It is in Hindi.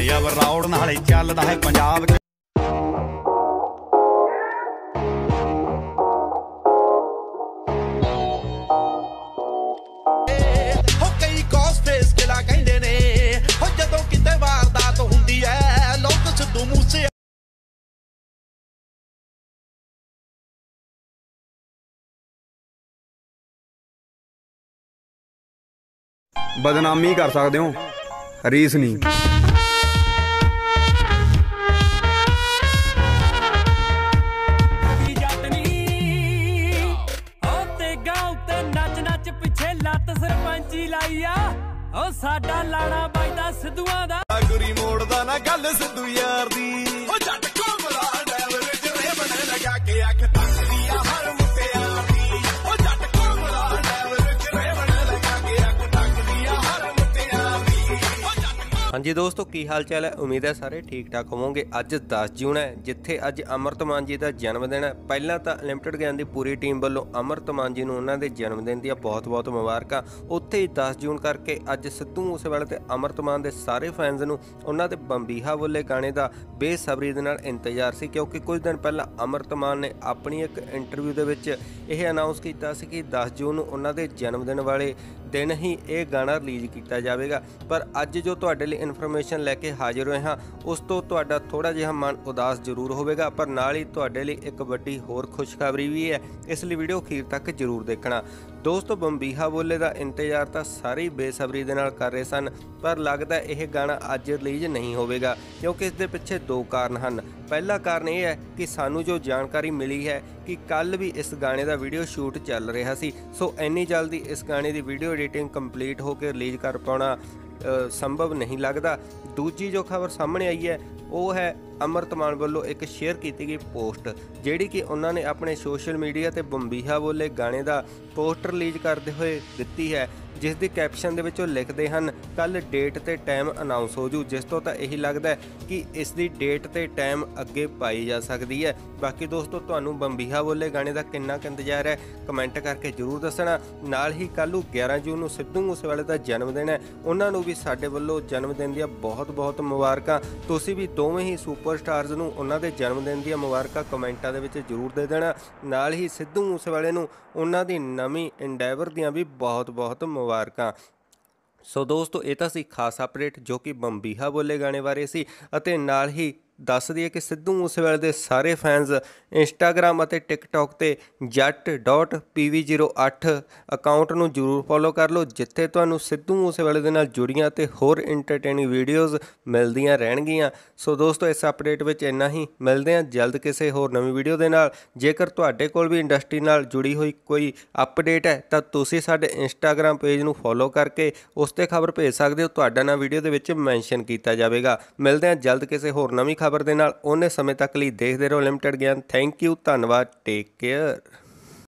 ਹੁੰਦੇ ਆ ਵਰੌੜ ਨਾਲੇ ਚੱਲਦਾ ਹੈ ਪੰਜਾਬ। ਹੋ ਕਈ ਕੋਸਟੇਸ ਕਿਲਾ ਕਹਿੰਦੇ ਨੇ ਹੋ ਜਦੋਂ ਕਿਤੇ ਵਾਰਦਾਤ ਹੁੰਦੀ ਐ ਲੋਕ ਸਿੱਧੂ ਮੂਸੇ बदनामी कर सकते हो रीस नहीं। गुरी मोड़दा ना गल सिद्धू यार दी लगा के अख तक हाँ जी दोस्तों की हाल चाल है, उम्मीद है सारे ठीक ठाक होवोंगे। अज 10 जून है जिथे अज अमृत मान जी का जन्मदिन है। पहला तो अनलिमिटेड ज्ञान की पूरी टीम वालों अमृत मान जी उन्होंने जन्मदिन दी बहुत बहुत मुबारक। उत्थे 10 जून करके अज सिद्धू मूसेवाले ते अमृत मान के सारे फैनस नूं उन्हां दे बंबीहा बोले गाने का बेसब्री दे नाल इंतजार सी, क्योंकि कुछ दिन पहला अमृत मान ने अपनी एक इंटरव्यू दे विच यह अनाउंस किया सी कि 10 जून उन्हां दे जन्मदिन वाले दिन ही ये गाना रिलीज़ किया जाएगा। पर अज जो तुहाडे लई इन्फॉर्मेशन लैके हाजिर होए हाँ उस तो थोड़ा जिहा मन उदास जरूर होगा, पर नाल ही तुहाडे लई एक वड्डी होर खुशखबरी भी है, इसलिए वीडियो अखीर तक जरूर देखना। दोस्तों बंबीहा बोले का इंतजार तो सारी बेसब्री दे नाल कर रहे सन, पर लगता यह गाना अज रिलीज़ नहीं होगा, क्योंकि इसके पिछे दो कारण हैं। पहला कारण यह है कि सानू जो जानकारी मिली है कि कल भी इस गाने का वीडियो शूट चल रहा सी, सो इन्नी जल्दी इस गाने की वीडियो एडिटिंग कंप्लीट होकर रिलीज़ कर पाना संभव नहीं लगता। दूजी जो खबर सामने आई है वो है अमृत मान वालों एक शेयर की गई पोस्ट जिहड़ी कि उन्होंने अपने सोशल मीडिया ते बंबीहा बोले गाने का पोस्ट रिलीज़ करते हुए दी है, जिस दी कैप्शन दे विच लिखते हैं कल डेट ते टाइम अनाउंस हो जू, जिस तो यही लगता है कि इसकी डेट ते टाइम अगे पाई जा सकती है। बाकी दोस्तों तुहानू बंबीहा बोले गाने का कितना इंतजार है कमेंट करके जरूर दसना। नाल ही कल 11 जून नूं सिद्धू मूसेवाले का जन्मदिन है, उन्होंने भी साडे वल्लों जन्मदिन दी बहुत बहुत मुबारक। तुसीं भी दोवें ही सुपरस्टार्स नूं उन्हां दे जन्मदिन दी मुबारक कमेंटां दे विच जरूर दे देना। नाल ही सिद्धू मूसेवाले नूं उन्हां दी नवीं एंडेवर दियां भी बहुत बहुत मुबारकां। सो दोस्तों ये तो सी खास अपडेट जो कि बंबीहा बोले गाने बारे सी। अते नाल ही दस दिए कि सिद्धू मूसेवाले के सारे फैनस इंस्टाग्राम और टिकटॉक से jat.pv08 अकाउंट में जरूर फॉलो कर लो, जिथे तुहानू सिद्धू मूसेवाले के नाल जुड़ियां ते होर इंटरटेनिंग वीडियोज़ मिलदियां रहणगियां। सो दोस्तों इस अपडेट में इन्ना ही, मिलते हैं जल्द किसी होर नवीं वीडियो के नाल। जेकर तुहाडे कोल भी इंडस्ट्री नाल जुड़ी हुई कोई अपडेट है तो तुसीं साडे इंस्टाग्राम पेज नूं फॉलो करके उस ते खबर भेज सकदे हो, तुहाडा नाम वीडियो दे विच मैंशन कीता जाएगा। मिलते हैं जल्द किसी होर नवीं खबर दे नाल, उन्ने समय तक लिए देखते रहो लिमिटेड ज्ञान। थैंक यू, धन्यवाद, टेक केयर।